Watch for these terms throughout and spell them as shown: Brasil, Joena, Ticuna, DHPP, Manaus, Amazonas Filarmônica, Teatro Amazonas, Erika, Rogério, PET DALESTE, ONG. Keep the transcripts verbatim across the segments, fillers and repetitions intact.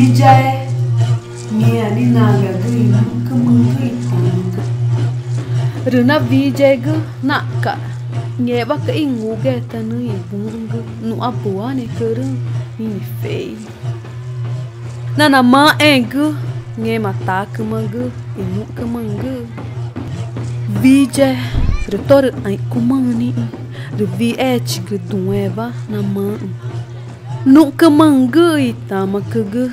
Ijai Mianinaga Guinuka Muguitanka Runa Vijayga Naka Nyebaka Ingugeta no Ibunga no Apuane Kurun Minifei Nanama Engu Nyemataka Mangu Inuka Mangu Vijay Retor Aikumani Reviet Gudueva Naman Nunca manguei tamakaga,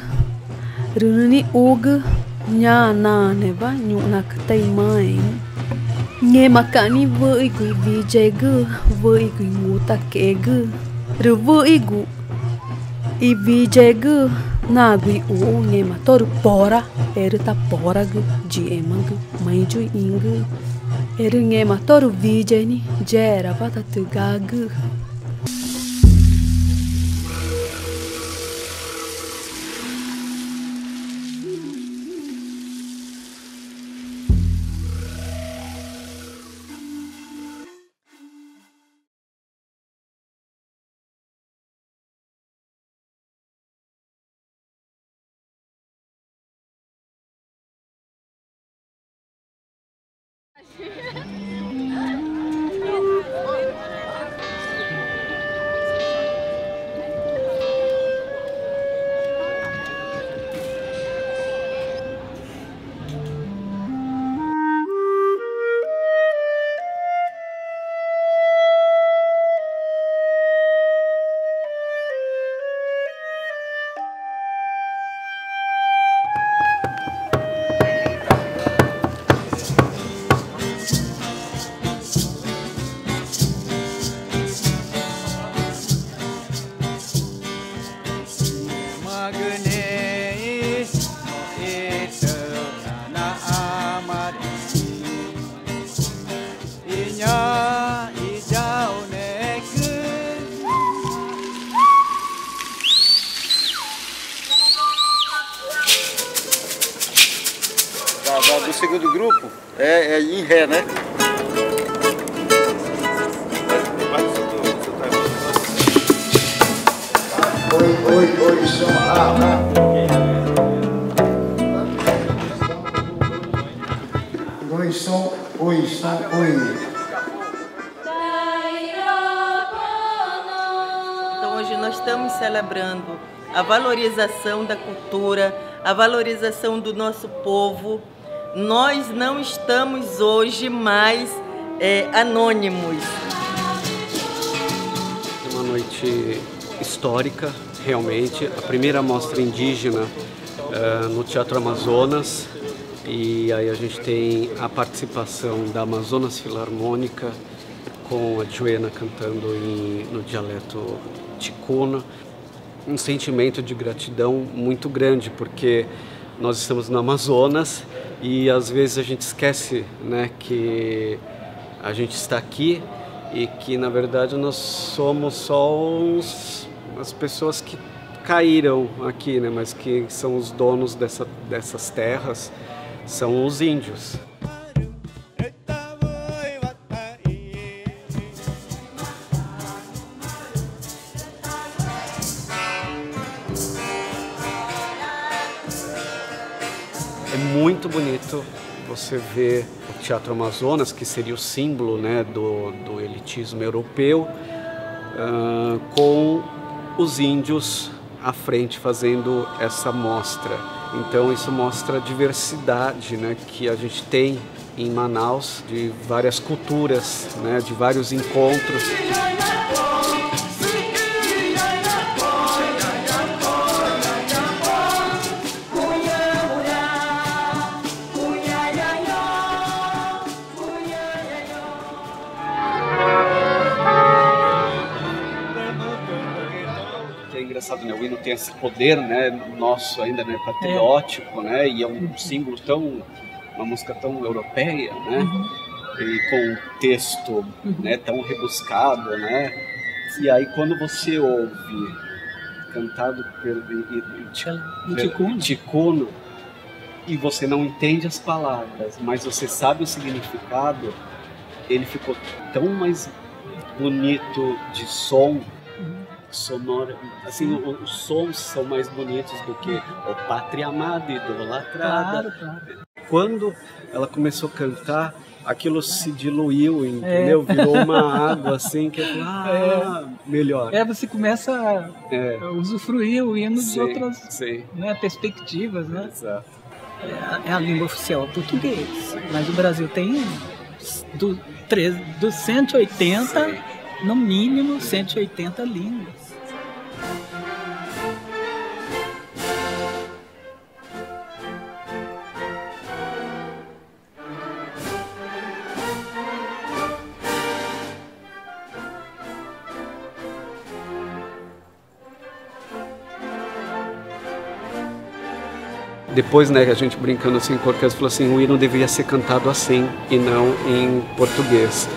Runi oga, Nyana neva, Nyunaktai mãe. Nyemakani voigu vijega, voigu mutakega, Revoigu e vijega, Nagui o Nyemator pora, Erta poragu, Diemagu, mãe de ingu, Eru Nyemator vijeni, Gera patatugagu. Do segundo grupo é, é em ré, né? Oi, oi, oi, som, ah, ah. Oi, som, oi, som, oi. Então hoje nós estamos celebrando a valorização da cultura, a valorização do nosso povo. Nós não estamos hoje mais é, anônimos. Uma noite histórica, realmente. A primeira mostra indígena uh, no Teatro Amazonas. E aí a gente tem a participação da Amazonas Filarmônica com a Joena cantando em, no dialeto Ticuna. Um sentimento de gratidão muito grande, porque nós estamos no Amazonas e às vezes a gente esquece, né, que a gente está aqui e que na verdade nós somos só os, as pessoas que caíram aqui, né, mas que são os donos dessa, dessas terras, são os índios. É muito bonito você ver o Teatro Amazonas, que seria o símbolo, né, do, do elitismo europeu, uh, com os índios à frente fazendo essa mostra. Então isso mostra a diversidade, né, que a gente tem em Manaus, de várias culturas, né, de vários encontros. Né? O hino tem esse poder, né, nosso ainda, né, patriótico, né, e é um símbolo tão, uma música tão europeia, né, uhum. E com um texto, uhum, né, tão rebuscado, né, e aí quando você ouve cantado pelo Ticuno e você não entende as palavras, mas você sabe o significado, ele ficou tão mais bonito de som. sonora, assim, os, os sons são mais bonitos do que o Pátria Amada, Idolatrada. Claro, claro. Quando ela começou a cantar, aquilo se diluiu, entendeu? É. Virou uma água assim que ah, é melhor. É, você começa a é. usufruir o hino sim, de outras sim. Né, perspectivas, né? Exato. É, é a língua oficial o português, sim. Mas o Brasil tem do, do cento e oitenta, sim. No mínimo cento e oitenta línguas. Depois, né, a gente brincando assim com a orquestra, falou assim, o hino devia ser cantado assim e não em português.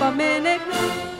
Come and